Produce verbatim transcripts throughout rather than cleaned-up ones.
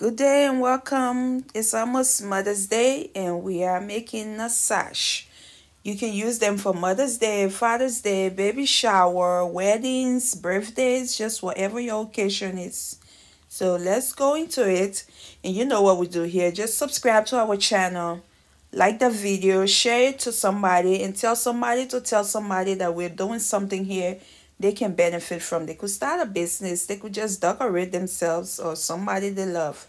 Good day and welcome. It's almost Mother's Day and we are making a sash. You can use them for Mother's Day, Father's Day, baby shower, weddings, birthdays, just whatever your occasion is. So let's go into it. And you know what we do here. Just subscribe to our channel, like the video, share it to somebody, and tell somebody to tell somebody that we're doing something here they can benefit from. They could start a business. They could just decorate themselves or somebody they love.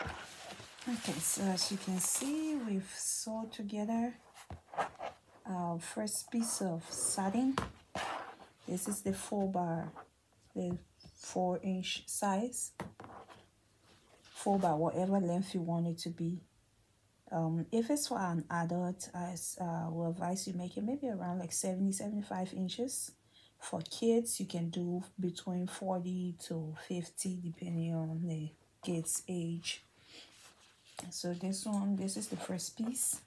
Okay, so as you can see, we've sewed together our first piece of satin. This is the four bar, the four inch size. Four by whatever length you want it to be. Um, if it's for an adult, I uh, will advise you make it maybe around like seventy, seventy-five inches. For kids, you can do between forty to fifty, depending on the kid's age. So this one, this is the first piece.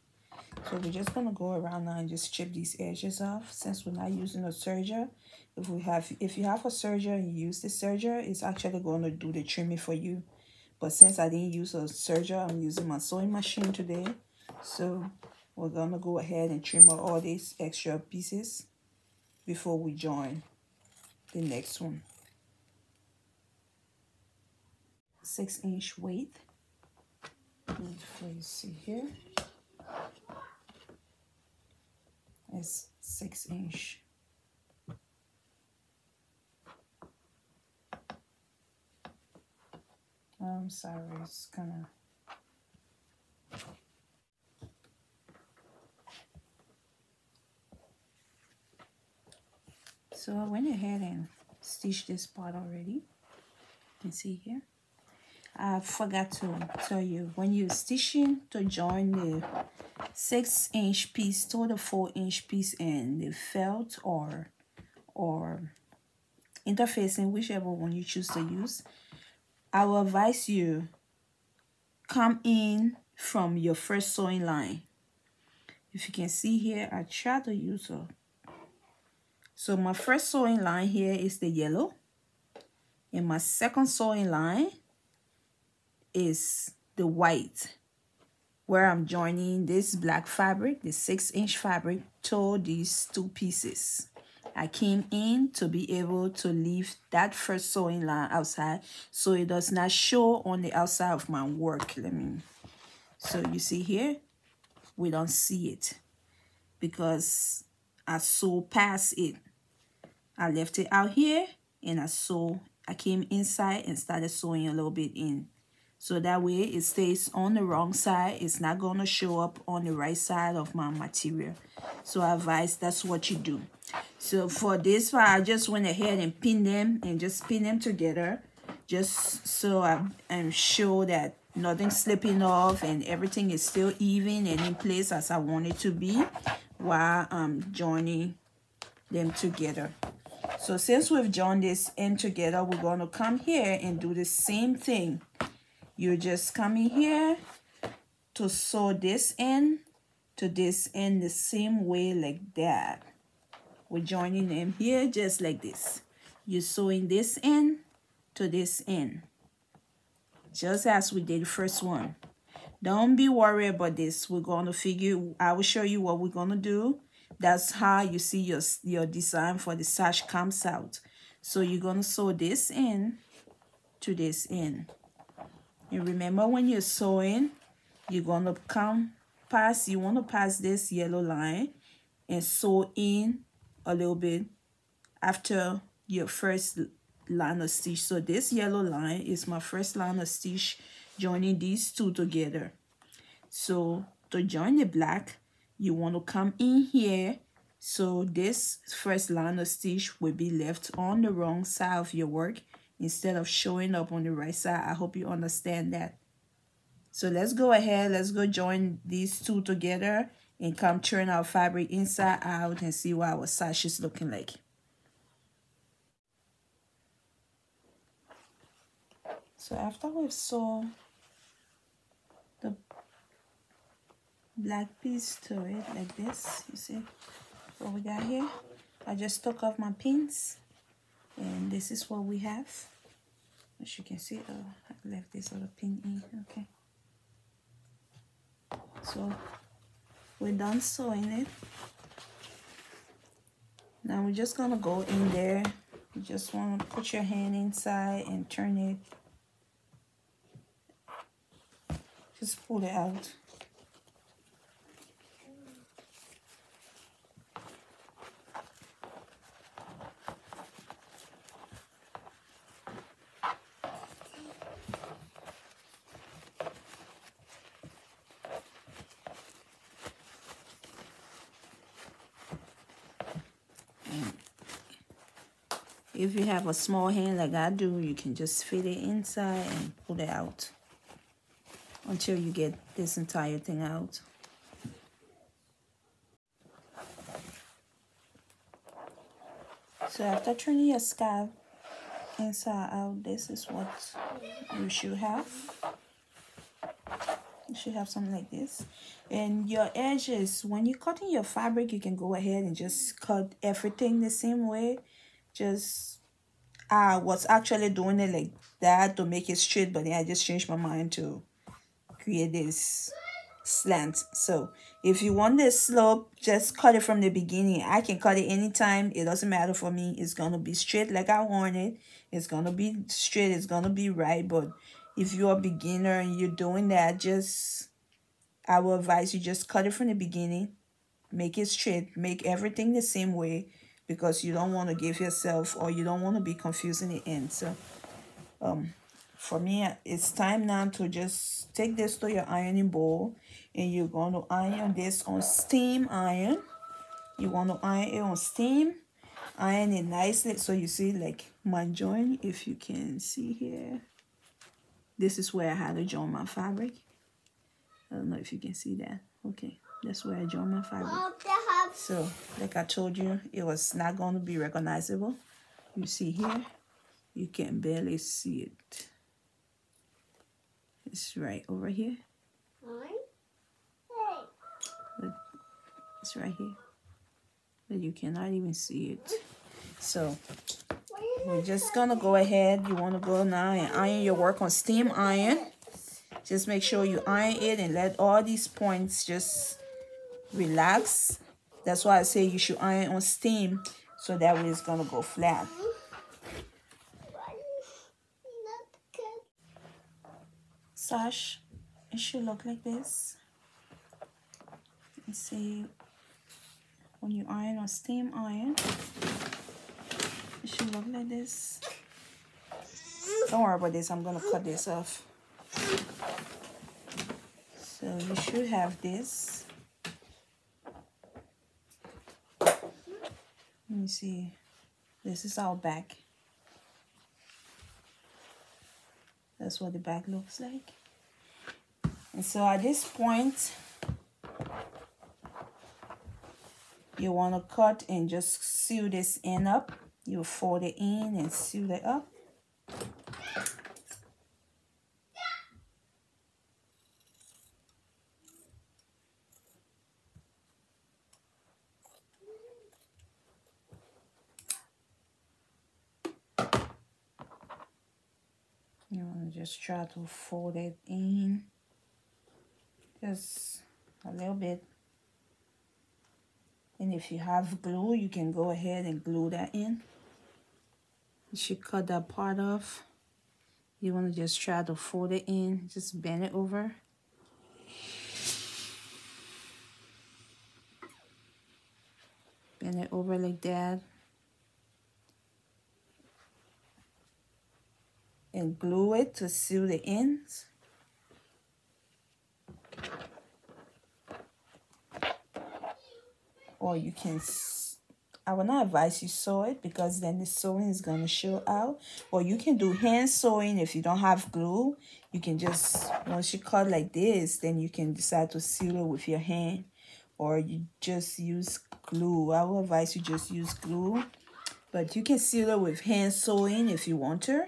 So we're just gonna go around now and just chip these edges off. Since we're not using a serger, if we have, if you have a serger and you use the serger, it's actually gonna do the trimming for you. But since I didn't use a serger, I'm using my sewing machine today. So we're going to go ahead and trim out all these extra pieces before we join the next one. Six inch width. Let's see here. It's six inch. I'm sorry, it's gonna so I went ahead and stitched this part already. You can see here. I forgot to tell you, when you're stitching to join the six inch piece to the four inch piece and the felt or or interfacing, whichever one you choose to use, I will advise you, come in from your first sewing line. If you can see here, I try to use a... So my first sewing line here is the yellow. And my second sewing line is the white, where I'm joining this black fabric, the six inch fabric, to these two pieces. I came in to be able to leave that first sewing line outside so it does not show on the outside of my work. Let me, so you see here, we don't see it because I sew past it. I left it out here and I sew, I came inside and started sewing a little bit in. So that way it stays on the wrong side. It's not gonna show up on the right side of my material. So I advise that's what you do. So for this part, I just went ahead and pinned them and just pinned them together, just so I'm, I'm sure that nothing's slipping off and everything is still even and in place as I want it to be while I'm joining them together. So since we've joined this end together, we're going to come here and do the same thing. You're just coming here to sew this end to this end the same way, like that. We're joining them here just like this. You're sewing this end to this end, just as we did the first one. Don't be worried about this. We're going to figure, I will show you what we're going to do. That's how you see your, your design for the sash comes out. So you're going to sew this end to this end. And remember, when you're sewing, you're going to come past, you want to pass this yellow line and sew in a little bit after your first line of stitch. So this yellow line is my first line of stitch joining these two together. So to join the black, you want to come in here, so this first line of stitch will be left on the wrong side of your work instead of showing up on the right side. I hope you understand that. So let's go ahead, let's go join these two together and come turn our fabric inside out and see what our sash is looking like. So after we've sewn the black piece to it like this. You see what we got here? I just took off my pins and this is what we have. As you can see, oh, I left this little pin in. Okay, so we're done sewing it. Now we're just gonna go in there. You just want to put your hand inside and turn it. Just pull it out. If you have a small hand like I do, you can just fit it inside and pull it out until you get this entire thing out. So after turning your scarf inside out, this is what you should have. You should have something like this. And your edges, when you're cutting your fabric, you can go ahead and just cut everything the same way. Just I was actually doing it like that to make it straight, but then I just changed my mind to create this slant. So if you want this slope, just cut it from the beginning. I can cut it anytime, it doesn't matter for me. It's gonna be straight like I want it. It's gonna be straight, it's gonna be right. But if you're a beginner and you're doing that, just I will advise you just cut it from the beginning, make it straight, make everything the same way, because you don't want to give yourself, or you don't want to be confused in the end. So um, for me, it's time now to just take this to your ironing bowl, and you're going to iron this on steam iron. You want to iron it on steam, iron it nicely. So you see like my join, if you can see here, this is where I had to join my fabric. I don't know if you can see that. Okay, that's where I draw my fabric. So like I told you, it was not going to be recognizable. You see here, you can barely see it. It's right over here, but it's right here, but you cannot even see it. So we're just gonna go ahead. You want to go now and iron your work on steam iron. Just make sure you iron it and let all these points just relax. That's why I say you should iron on steam, so that way it's gonna go flat. Sash, it should look like this. You see, when you iron on steam iron, it should look like this. Don't worry about this, I'm gonna cut this off. So you should have this. Let me see. This is our back. That's what the back looks like. And so at this point, you want to cut and just sew this end up. You fold it in and sew it up. Just try to fold it in just a little bit, and if you have glue, you can go ahead and glue that in. You should cut that part off. You want to just try to fold it in, just bend it over. Bend it over like that. And glue it to seal the ends. Or you can, I would not advise you sew it, because then the sewing is going to show out. Or you can do hand sewing if you don't have glue. You can just, once you cut like this, then you can decide to seal it with your hand. Or you just use glue. I would advise you just use glue. But you can seal it with hand sewing if you want to.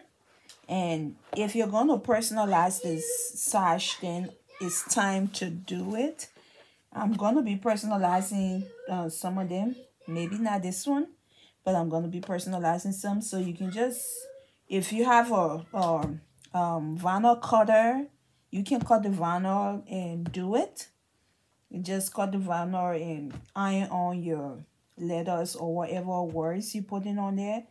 And if you're going to personalize this sash, then it's time to do it. I'm going to be personalizing uh, some of them. Maybe not this one, but I'm going to be personalizing some. So you can just, if you have a, a um, vinyl cutter, you can cut the vinyl and do it. You just cut the vinyl and iron on your letters or whatever words you put in on there.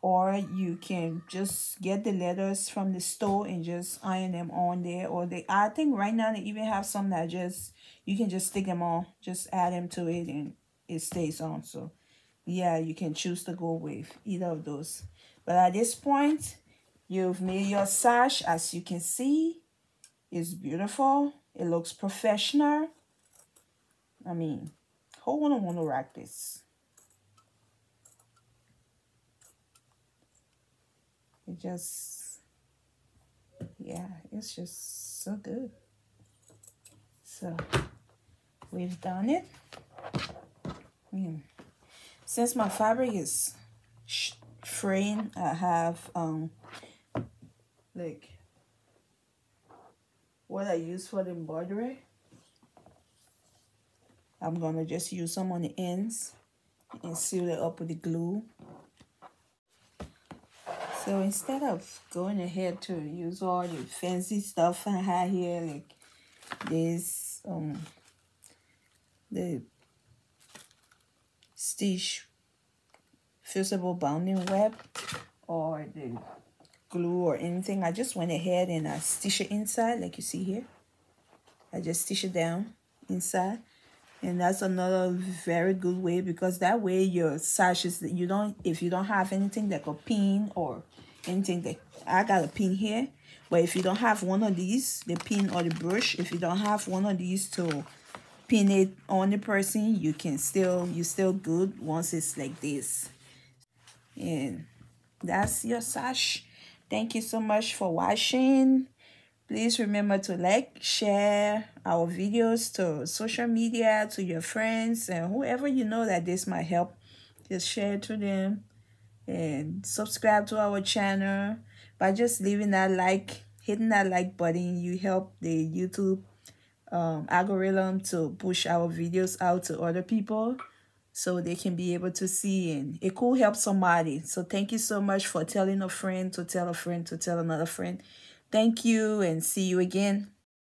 Or you can just get the letters from the store and just iron them on there. Or they, I think right now they even have some that just, you can just stick them on. Just add them to it and it stays on. So yeah, you can choose to go with either of those. But at this point, you've made your sash. As you can see, it's beautiful. It looks professional. I mean, who wouldn't want to rock this? It just, yeah, it's just so good. So we've done it. Mm. Since my fabric is fraying, I have um like what I use for the embroidery. I'm gonna just use some on the ends and seal it up with the glue. So instead of going ahead to use all the fancy stuff I had here, like this, um, the stitch fusible bounding web or the glue or anything, I just went ahead and I stitched it inside, like you see here. I just stitched it down inside. And that's another very good way, because that way your sashes, you don't, if you don't have anything like a pin or anything, that I got a pin here, but if you don't have one of these, the pin or the brush, if you don't have one of these to pin it on the person, you can still, you're still good once it's like this. And that's your sash. Thank you so much for watching. Please remember to like, share our videos to social media, to your friends, and whoever you know that this might help. Just share it to them and subscribe to our channel. By just leaving that like, hitting that like button, you help the YouTube um, algorithm to push our videos out to other people so they can be able to see, and it could help somebody. So thank you so much for telling a friend to tell a friend to tell another friend. Thank you, and see you again.